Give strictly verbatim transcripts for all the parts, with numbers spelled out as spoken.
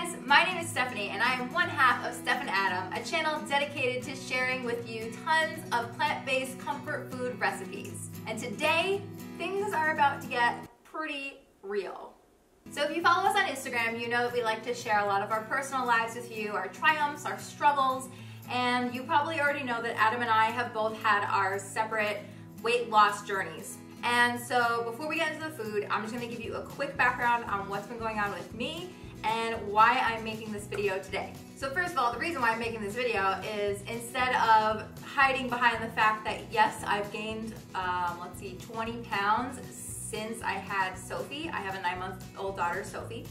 guys, my name is Stephanie and I am one half of Steph and Adam, a channel dedicated to sharing with you tons of plant-based comfort food recipes. And today, things are about to get pretty real. So if you follow us on Instagram, you know that we like to share a lot of our personal lives with you, our triumphs, our struggles, and you probably already know that Adam and I have both had our separate weight loss journeys. And so before we get into the food, I'm just gonna give you a quick background on what's been going on with me and why I'm making this video today. So first of all, the reason why I'm making this video is instead of hiding behind the fact that yes, I've gained, um, let's see, twenty pounds since I had Sophie. I have a nine month old daughter, Sophie.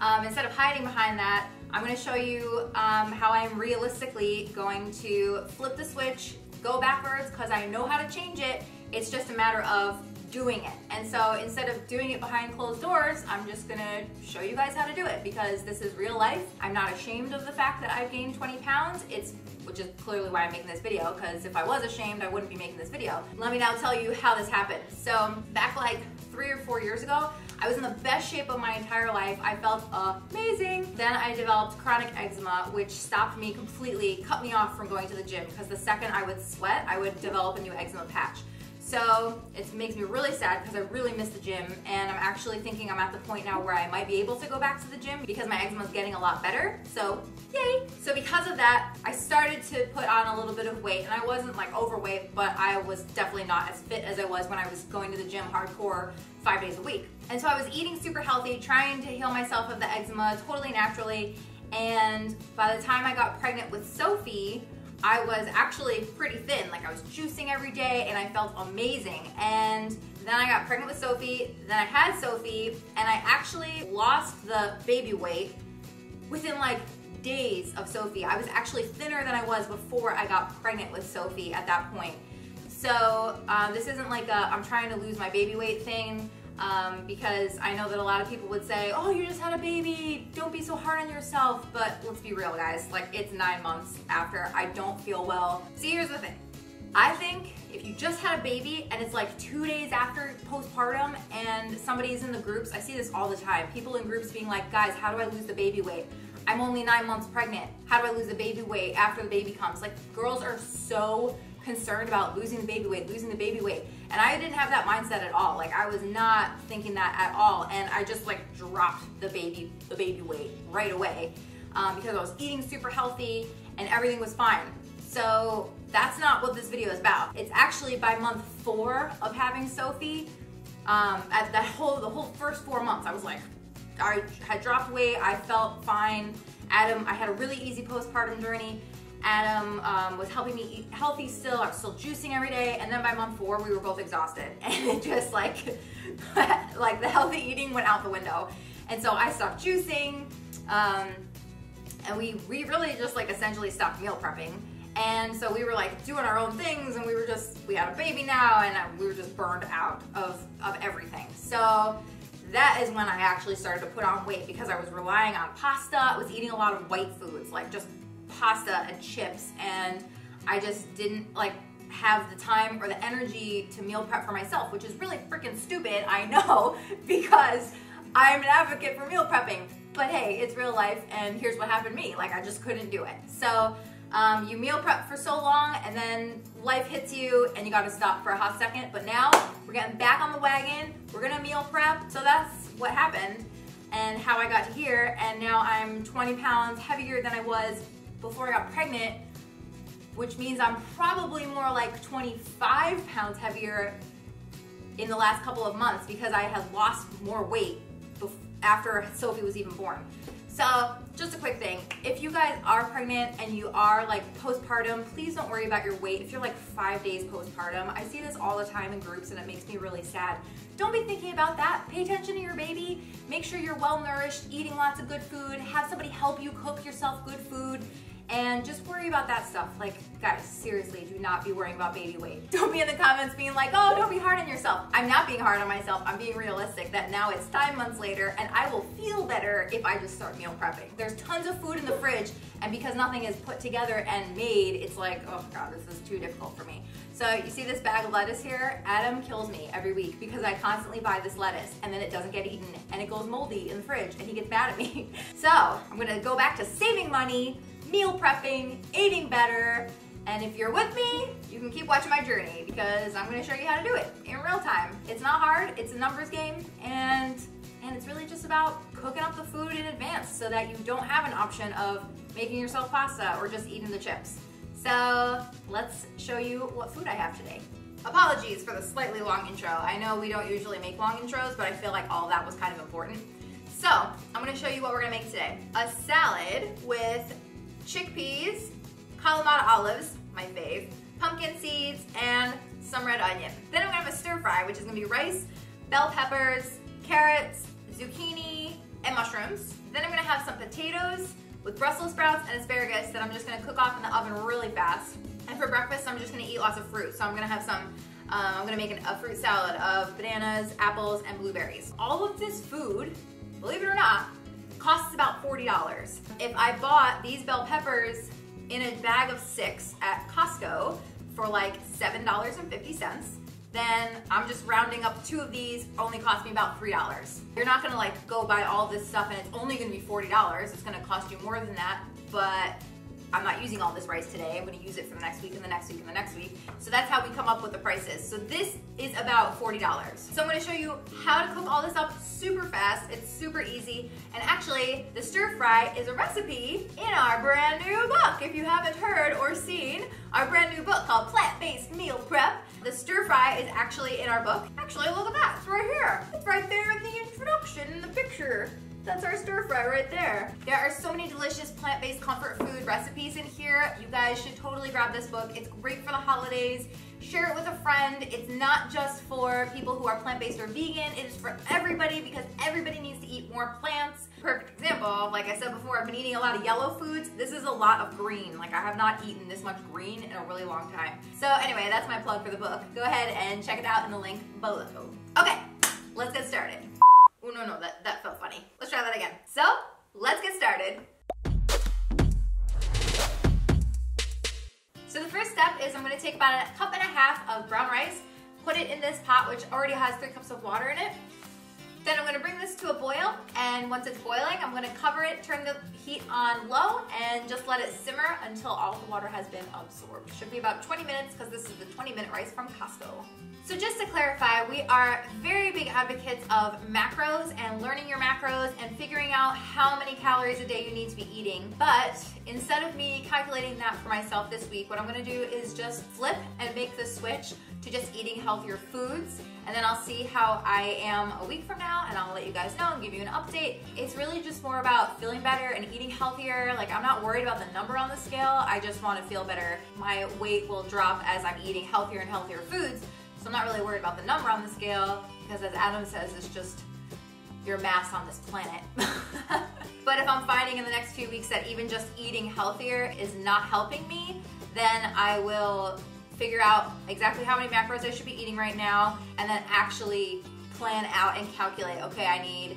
Um, instead of hiding behind that, I'm gonna show you um, how I'm realistically going to flip the switch, go backwards, because I know how to change it. It's just a matter of doing it. And so instead of doing it behind closed doors, I'm just gonna show you guys how to do it because this is real life. I'm not ashamed of the fact that I've gained twenty pounds. It's, which is clearly why I'm making this video, because if I was ashamed, I wouldn't be making this video. Let me now tell you how this happened. So back like three or four years ago, I was in the best shape of my entire life. I felt amazing. Then I developed chronic eczema, which stopped me completely, cut me off from going to the gym because the second I would sweat, I would develop a new eczema patch. So it makes me really sad because I really miss the gym, and I'm actually thinking I'm at the point now where I might be able to go back to the gym because my eczema is getting a lot better, so yay. So because of that, I started to put on a little bit of weight, and I wasn't like overweight, but I was definitely not as fit as I was when I was going to the gym hardcore five days a week. And so I was eating super healthy, trying to heal myself of the eczema totally naturally, and by the time I got pregnant with Sophie, I was actually pretty thin, like I was juicing every day and I felt amazing. And then I got pregnant with Sophie, then I had Sophie, and I actually lost the baby weight within like days of Sophie. I was actually thinner than I was before I got pregnant with Sophie at that point. So uh, this isn't like a I'm trying to lose my baby weight thing, um, because I know that a lot of people would say, oh, you just had a baby, don't be so hard on yourself. But let's be real, guys, like it's nine months after, I don't feel well. See, here's the thing. I think if you just had a baby and it's like two days after postpartum and somebody's in the groups, I see this all the time, people in groups being like, guys, how do I lose the baby weight? I'm only nine months pregnant. How do I lose the baby weight after the baby comes? Like, girls are so concerned about losing the baby weight, losing the baby weight. And I didn't have that mindset at all. Like, I was not thinking that at all. And I just like dropped the baby, the baby weight right away um, because I was eating super healthy and everything was fine. So that's not what this video is about. It's actually by month four of having Sophie, um, at that whole, the whole first four months, I was like, I had dropped weight, I felt fine. Adam, I had a really easy postpartum journey. Adam um, was helping me eat healthy still, I was still juicing every day, and then by month four we were both exhausted and it just like, like the healthy eating went out the window. And so I stopped juicing, um, and we, we really just like essentially stopped meal prepping. And so we were like doing our own things, and we were just, we had a baby now, and I, we were just burned out of, of everything. So that is when I actually started to put on weight because I was relying on pasta, I was eating a lot of white foods, like just pasta and chips, and I just didn't like have the time or the energy to meal prep for myself, which is really freaking stupid, I know, because I'm an advocate for meal prepping, but hey, it's real life, and here's what happened to me. Like, I just couldn't do it. So um, you meal prep for so long, and then life hits you and you got to stop for a hot second. But now we're getting back on the wagon, we're gonna meal prep. So that's what happened and how I got to here, and now I'm twenty pounds heavier than I was before I got pregnant, which means I'm probably more like twenty-five pounds heavier in the last couple of months because I had lost more weight after Sophie was even born. So just a quick thing, if you guys are pregnant and you are like postpartum, please don't worry about your weight. If you're like five days postpartum, I see this all the time in groups and it makes me really sad. Don't be thinking about that. Pay attention to your baby. Make sure you're well nourished, eating lots of good food, have somebody help you cook yourself good food, and just worry about that stuff. Like, guys, seriously, do not be worrying about baby weight. Don't be in the comments being like, oh, don't be hard on yourself. I'm not being hard on myself. I'm being realistic that now it's five months later and I will feel better if I just start meal prepping. There's tons of food in the fridge, and because nothing is put together and made, it's like, oh God, this is too difficult for me. So you see this bag of lettuce here? Adam kills me every week because I constantly buy this lettuce and then it doesn't get eaten and it goes moldy in the fridge and he gets mad at me. So I'm gonna go back to saving money, meal prepping, eating better, and if you're with me, you can keep watching my journey because I'm gonna show you how to do it in real time. It's not hard, it's a numbers game, and, and it's really just about cooking up the food in advance so that you don't have an option of making yourself pasta or just eating the chips. So let's show you what food I have today. Apologies for the slightly long intro. I know we don't usually make long intros, but I feel like all that was kind of important. So I'm gonna show you what we're gonna make today. A salad with chickpeas, Kalamata olives, my fave, pumpkin seeds, and some red onion. Then I'm gonna have a stir fry, which is gonna be rice, bell peppers, carrots, zucchini, and mushrooms. Then I'm gonna have some potatoes with Brussels sprouts and asparagus that I'm just gonna cook off in the oven really fast. And for breakfast, I'm just gonna eat lots of fruit. So I'm gonna have some, um, I'm gonna make an, a fruit salad of bananas, apples, and blueberries. All of this food, believe it or not, costs about forty dollars. If I bought these bell peppers in a bag of six at Costco for like seven dollars and fifty cents, then I'm just rounding up two of these, only cost me about three dollars. You're not gonna like go buy all this stuff and it's only gonna be forty dollars. It's gonna cost you more than that, but I'm not using all this rice today. I'm gonna use it for the next week and the next week and the next week. So that's how we come up with the prices. So this is about forty dollars. So I'm gonna show you how to cook all this up super fast. It's super easy. And actually, the stir fry is a recipe in our brand new book. If you haven't heard or seen our brand new book called Plant-Based Meal Prep, the stir fry is actually in our book. Actually, look at that, it's right here. It's right there in the introduction, in the picture. That's our stir fry right there. There are so many delicious plant-based comfort food recipes in here. You guys should totally grab this book. It's great for the holidays. Share it with a friend. It's not just for people who are plant-based or vegan. It is for everybody because everybody needs to eat more plants. Perfect example, like I said before, I've been eating a lot of yellow foods. This is a lot of green. Like I have not eaten this much green in a really long time. So anyway, that's my plug for the book. Go ahead and check it out in the link below. Okay, let's get started. Oh no, no, that, that felt funny. Let's try that again. So let's get started. So the first step is I'm gonna take about a cup and a half of brown rice, put it in this pot, which already has three cups of water in it. Then I'm gonna bring this to a boil, and once it's boiling, I'm gonna cover it, turn the heat on low, and just let it simmer until all the water has been absorbed. Should be about twenty minutes, because this is the twenty minute rice from Costco. So just to clarify, we are very big advocates of macros and learning your macros and figuring out how many calories a day you need to be eating. But instead of me calculating that for myself this week, what I'm gonna do is just flip and make the switch to just eating healthier foods. And then I'll see how I am a week from now and I'll let you guys know and give you an update. It's really just more about feeling better and eating healthier. Like I'm not worried about the number on the scale. I just wanna feel better. My weight will drop as I'm eating healthier and healthier foods. So I'm not really worried about the number on the scale because as Adam says, it's just your mass on this planet. But if I'm finding in the next few weeks that even just eating healthier is not helping me, then I will figure out exactly how many macros I should be eating right now and then actually plan out and calculate, okay, I need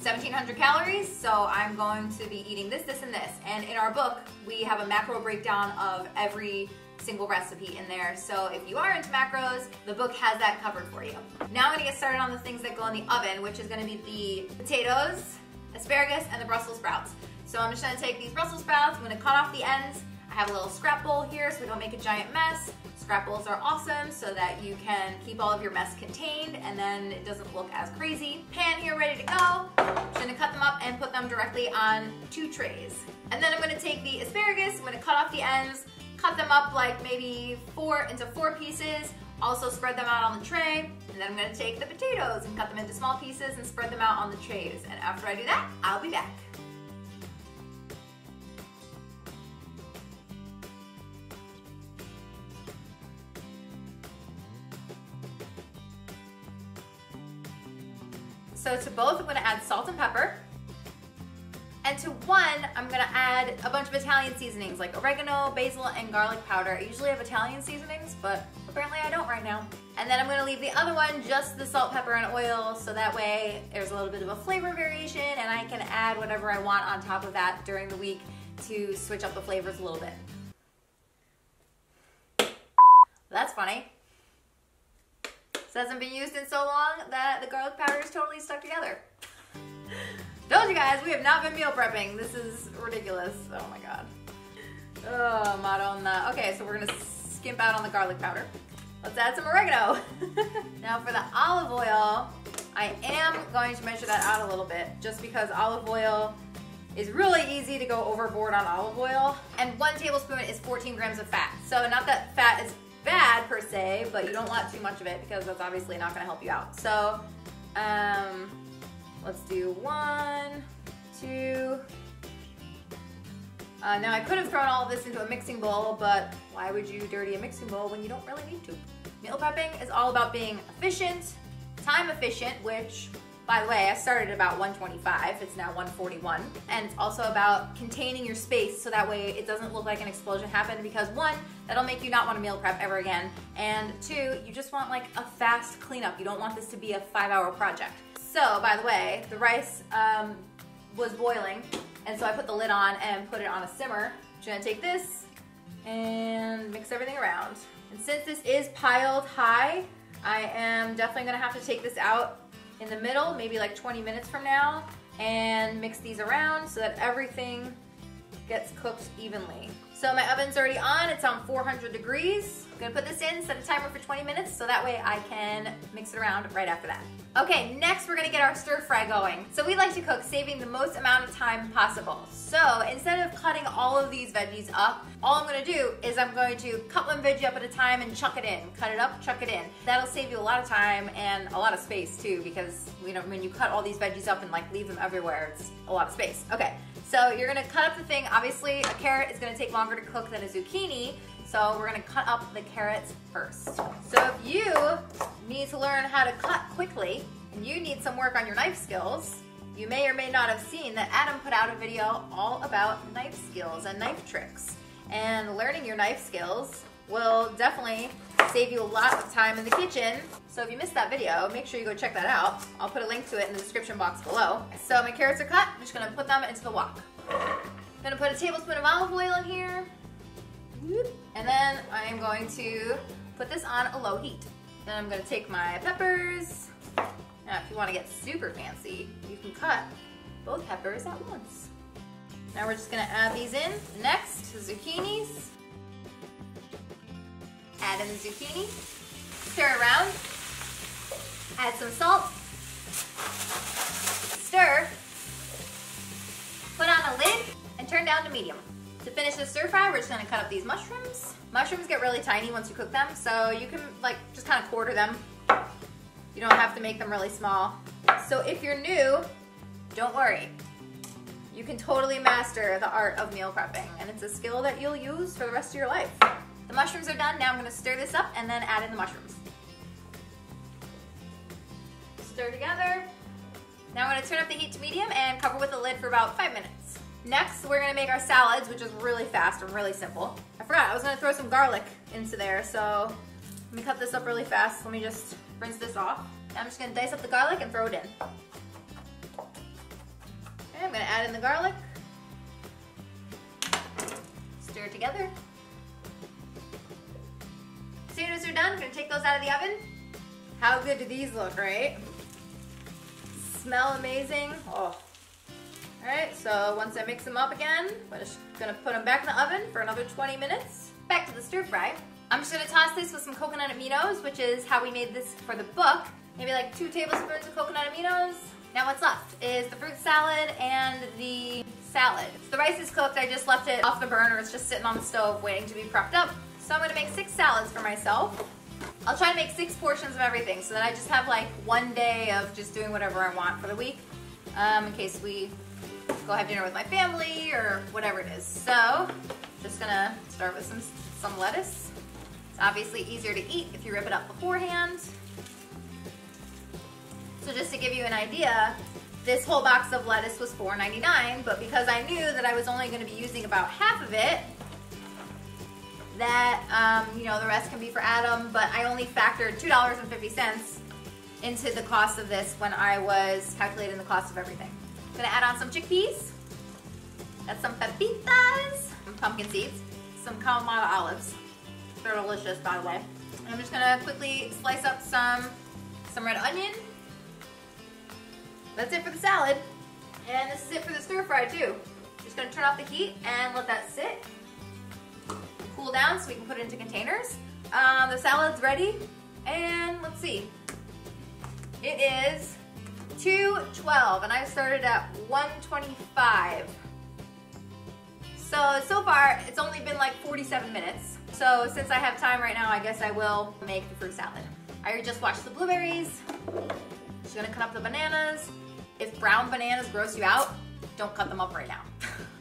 seventeen hundred calories, so I'm going to be eating this, this, and this. And in our book, we have a macro breakdown of every single recipe in there. So if you are into macros, the book has that covered for you. Now I'm gonna get started on the things that go in the oven, which is gonna be the potatoes, asparagus, and the Brussels sprouts. So I'm just gonna take these Brussels sprouts, I'm gonna cut off the ends. I have a little scrap bowl here so we don't make a giant mess. Scrap bowls are awesome so that you can keep all of your mess contained and then it doesn't look as crazy. Pan here ready to go. I'm just gonna cut them up and put them directly on two trays. And then I'm gonna take the asparagus, I'm gonna cut off the ends, cut them up like maybe four into four pieces, also spread them out on the tray, and then I'm gonna take the potatoes and cut them into small pieces and spread them out on the trays. And after I do that, I'll be back. So to both, I'm gonna add salt and pepper. And to one, I'm gonna add a bunch of Italian seasonings like oregano, basil, and garlic powder. I usually have Italian seasonings, but apparently I don't right now. And then I'm gonna leave the other one just the salt, pepper, and oil, so that way there's a little bit of a flavor variation and I can add whatever I want on top of that during the week to switch up the flavors a little bit. That's funny. This hasn't been used in so long that the garlic powder is totally stuck together. Told you guys, we have not been meal prepping. This is ridiculous. Oh my god. Oh, Madonna. Okay, so we're gonna skimp out on the garlic powder. Let's add some oregano. Now for the olive oil, I am going to measure that out a little bit just because olive oil is really easy to go overboard on olive oil. And one tablespoon is fourteen grams of fat. So not that fat is bad per se, but you don't want too much of it because that's obviously not gonna help you out. So, um, let's do one, two. Uh, now I could have thrown all of this into a mixing bowl, but why would you dirty a mixing bowl when you don't really need to? Meal prepping is all about being efficient, time efficient, which, by the way, I started at about one twenty-five, it's now one forty-one. And it's also about containing your space so that way it doesn't look like an explosion happened because one, that'll make you not want to meal prep ever again. And two, you just want like a fast cleanup. You don't want this to be a five hour project. So, by the way, the rice um, was boiling, and so I put the lid on and put it on a simmer. I'm gonna take this and mix everything around. And since this is piled high, I am definitely gonna have to take this out in the middle, maybe like twenty minutes from now, and mix these around so that everything gets cooked evenly. So my oven's already on, it's on four hundred degrees. I'm gonna put this in, set a timer for twenty minutes, so that way I can mix it around right after that. Okay, next we're gonna get our stir fry going. So we like to cook saving the most amount of time possible. So instead of cutting all of these veggies up, all I'm gonna do is I'm going to cut one veggie up at a time and chuck it in. Cut it up, chuck it in. That'll save you a lot of time and a lot of space too, because you know when you cut all these veggies up and like leave them everywhere, it's a lot of space. Okay, so you're gonna cut up the thing. Obviously, a carrot is gonna take longer to cook than a zucchini, so we're gonna cut up the carrots first. So if you need to learn how to cut quickly and you need some work on your knife skills, you may or may not have seen that Adam put out a video all about knife skills and knife tricks. And learning your knife skills will definitely save you a lot of time in the kitchen. So if you missed that video, make sure you go check that out. I'll put a link to it in the description box below. So my carrots are cut, I'm just gonna put them into the wok. I'm gonna put a tablespoon of olive oil in here. And then I'm going to put this on a low heat. Then I'm gonna take my peppers. Now if you wanna get super fancy, you can cut both peppers at once. Now we're just gonna add these in. Next, the zucchinis. Add in the zucchini. Stir around. Add some salt. Stir. Put on a lid and turn down to medium. To finish the stir fry, we're just gonna cut up these mushrooms. Mushrooms get really tiny once you cook them, so you can like just kind of quarter them. You don't have to make them really small. So if you're new, don't worry. You can totally master the art of meal prepping, and it's a skill that you'll use for the rest of your life. The mushrooms are done, now I'm gonna stir this up and then add in the mushrooms. Stir together. Now I'm gonna turn up the heat to medium and cover with a lid for about five minutes. Next, we're gonna make our salads, which is really fast and really simple. I forgot, I was gonna throw some garlic into there, so let me cut this up really fast. Let me just rinse this off. I'm just gonna dice up the garlic and throw it in. Okay, I'm gonna add in the garlic. Stir it together. As soon as they're done, I'm gonna take those out of the oven. How good do these look, right? Smell amazing. Oh. Alright, so once I mix them up again, I'm just gonna put them back in the oven for another twenty minutes. Back to the stir fry. I'm just gonna toss this with some coconut aminos, which is how we made this for the book. Maybe like two tablespoons of coconut aminos. Now what's left is the fruit salad and the salad. So the rice is cooked, I just left it off the burner. It's just sitting on the stove waiting to be prepped up. So I'm gonna make six salads for myself. I'll try to make six portions of everything so that I just have like one day of just doing whatever I want for the week um, in case we go have dinner with my family or whatever it is. So just gonna start with some, some lettuce. It's obviously easier to eat if you rip it up beforehand. So just to give you an idea, This whole box of lettuce was four ninety-nine, but because I knew that I was only going to be using about half of it, that, um, you know, the rest can be for Adam, but I only factored two dollars and fifty cents into the cost of this when I was calculating the cost of everything. I'm going to add on some chickpeas, got some pepitas, some pumpkin seeds, some Kalamata olives. They're delicious, by the way. And I'm just going to quickly slice up some, some red onion. That's it for the salad. And this is it for the stir fry too. Just gonna turn off the heat and let that sit, cool down so we can put it into containers. Um, the salad's ready, and let's see. It is two twelve, and I started at one twenty-five. So, so far, it's only been like forty-seven minutes. So since I have time right now, I guess I will make the fruit salad. I just washed the blueberries. Just gonna cut up the bananas. If brown bananas gross you out, don't cut them up right now.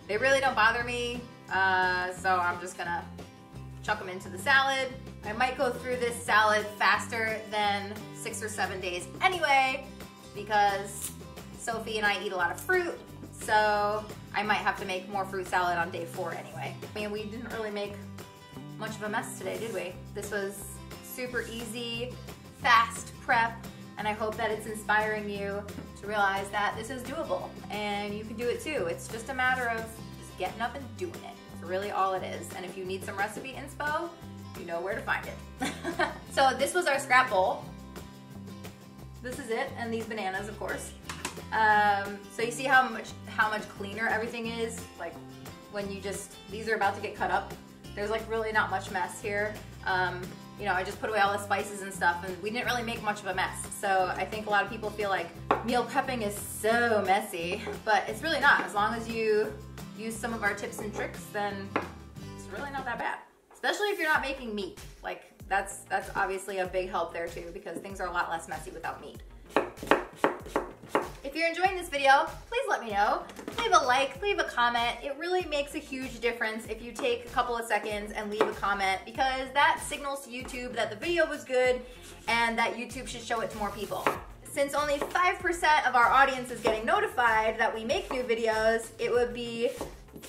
They really don't bother me, uh, so I'm just gonna chuck them into the salad. I might go through this salad faster than six or seven days anyway, because Sophie and I eat a lot of fruit, so I might have to make more fruit salad on day four anyway. I mean, we didn't really make much of a mess today, did we? This was super easy, fast prep, and I hope that it's inspiring you to realize that this is doable and you can do it too. It's just a matter of just getting up and doing it. It's really all it is. And if you need some recipe inspo, you know where to find it. So this was our scrap bowl. This is it, and these bananas, of course. Um, so you see how much, how much cleaner everything is? Like when you just, these are about to get cut up. There's like really not much mess here. Um, You know, I just put away all the spices and stuff, and we didn't really make much of a mess. So I think a lot of people feel like meal prepping is so messy, but it's really not. As long as you use some of our tips and tricks, then it's really not that bad. Especially if you're not making meat. Like that's that's obviously a big help there too, because things are a lot less messy without meat. If you're enjoying this video, please let me know. Leave a like, leave a comment. It really makes a huge difference if you take a couple of seconds and leave a comment, because that signals to YouTube that the video was good and that YouTube should show it to more people. Since only five percent of our audience is getting notified that we make new videos, it would be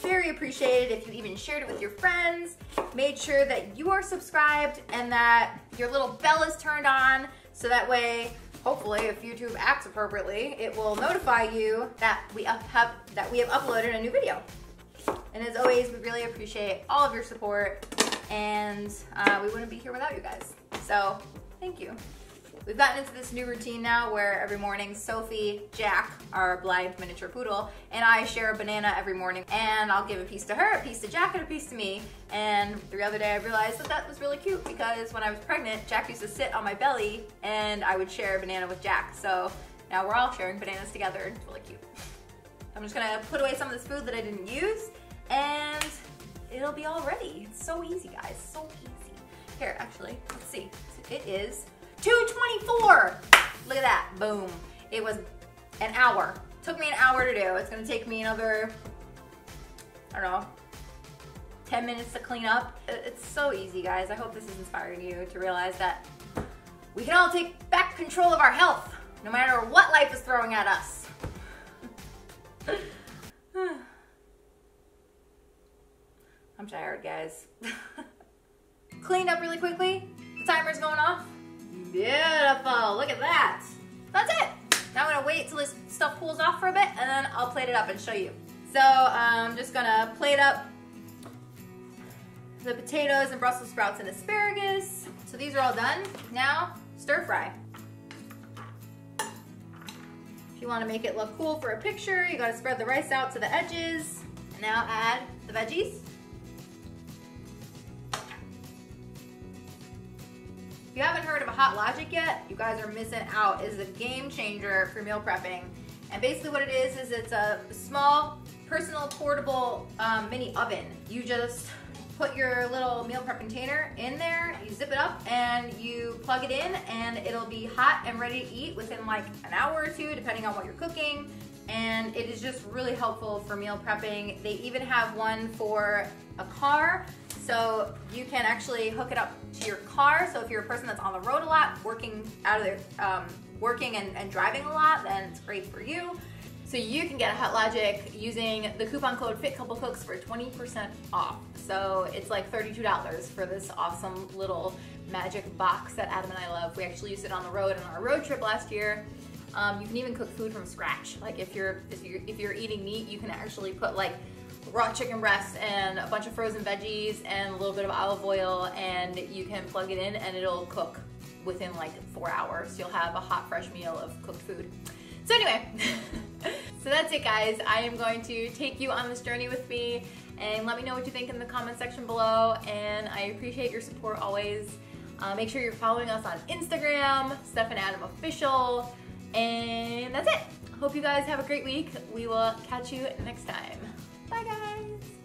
very appreciated if you even shared it with your friends, made sure that you are subscribed and that your little bell is turned on, so that way, hopefully, if YouTube acts appropriately, it will notify you that we up have that we have uploaded a new video. And as always, we really appreciate all of your support, and uh, we wouldn't be here without you guys. So, thank you. We've gotten into this new routine now where every morning Sophie, Jack, our blind miniature poodle, and I share a banana every morning, and I'll give a piece to her, a piece to Jack, and a piece to me. And the other day I realized that that was really cute, because when I was pregnant, Jack used to sit on my belly and I would share a banana with Jack. So now we're all sharing bananas together, and it's really cute. I'm just gonna put away some of this food that I didn't use, and it'll be all ready. It's so easy, guys, so easy. Here, actually, let's see, it is two twenty-four. Look at that, boom. It was an hour. Took me an hour to do. It's gonna take me another, I don't know, ten minutes to clean up. It's so easy, guys. I hope this is inspiring you to realize that we can all take back control of our health, no matter what life is throwing at us. I'm tired, guys. Cleaned up really quickly. The timer's going off. Beautiful, look at that. That's it. Now I'm gonna wait till this stuff cools off for a bit, and then I'll plate it up and show you. So I'm um, just gonna plate up the potatoes and Brussels sprouts and asparagus. So these are all done. Now, stir fry. If you wanna make it look cool for a picture, you gotta spread the rice out to the edges. And now add the veggies. If you haven't heard of Hot Logic yet, you guys are missing out. It's a game changer for meal prepping. And basically what it is, is it's a small, personal, portable um, mini oven. You just put your little meal prep container in there, you zip it up, and you plug it in, and it'll be hot and ready to eat within like an hour or two, depending on what you're cooking. And it is just really helpful for meal prepping. They even have one for a car. So you can actually hook it up to your car. So if you're a person that's on the road a lot, working out of their, um, working and, and driving a lot, then it's great for you. So you can get a Hot Logic using the coupon code Fit Couple Cooks for twenty percent off. So it's like thirty-two dollars for this awesome little magic box that Adam and I love. We actually used it on the road on our road trip last year. Um, you can even cook food from scratch. Like if you're, if you're if you're eating meat, you can actually put like raw chicken breasts and a bunch of frozen veggies and a little bit of olive oil, and you can plug it in and it'll cook within like four hours. You'll have a hot, fresh meal of cooked food. So anyway. So that's it, guys. I am going to take you on this journey with me, and let me know what you think in the comment section below, and I appreciate your support always. Uh, make sure you're following us on Instagram, Stefan Adam Official, and that's it. Hope you guys have a great week. We will catch you next time. Bye, guys.